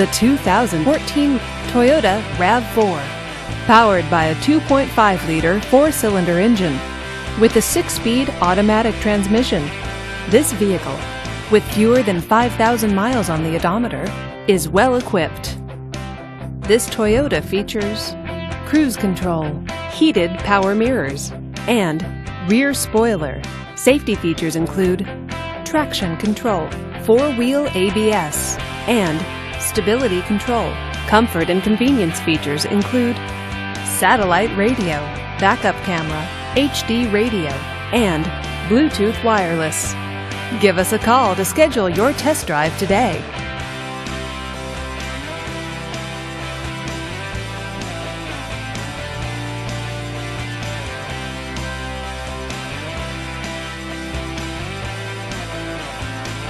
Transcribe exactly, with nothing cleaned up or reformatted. the two thousand fourteen Toyota RAV four. Powered by a two point five liter four-cylinder engine with a six-speed automatic transmission, this vehicle, with fewer than five thousand miles on the odometer, is well equipped. This Toyota features cruise control, heated power mirrors, and rear spoiler. Safety features include traction control, four-wheel A B S, and stability control. Comfort and convenience features include satellite radio, backup camera, H D radio, and Bluetooth wireless. Give us a call to schedule your test drive today.